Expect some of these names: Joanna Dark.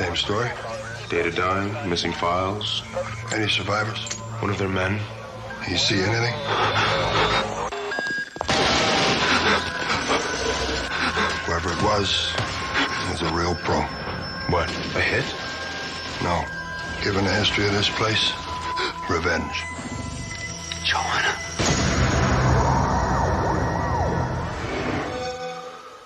Same story? Data dying, missing files. Any survivors? One of their men. You see anything? Whoever it was a real pro. What, a hit? No. Given the history of this place, revenge. Joanna.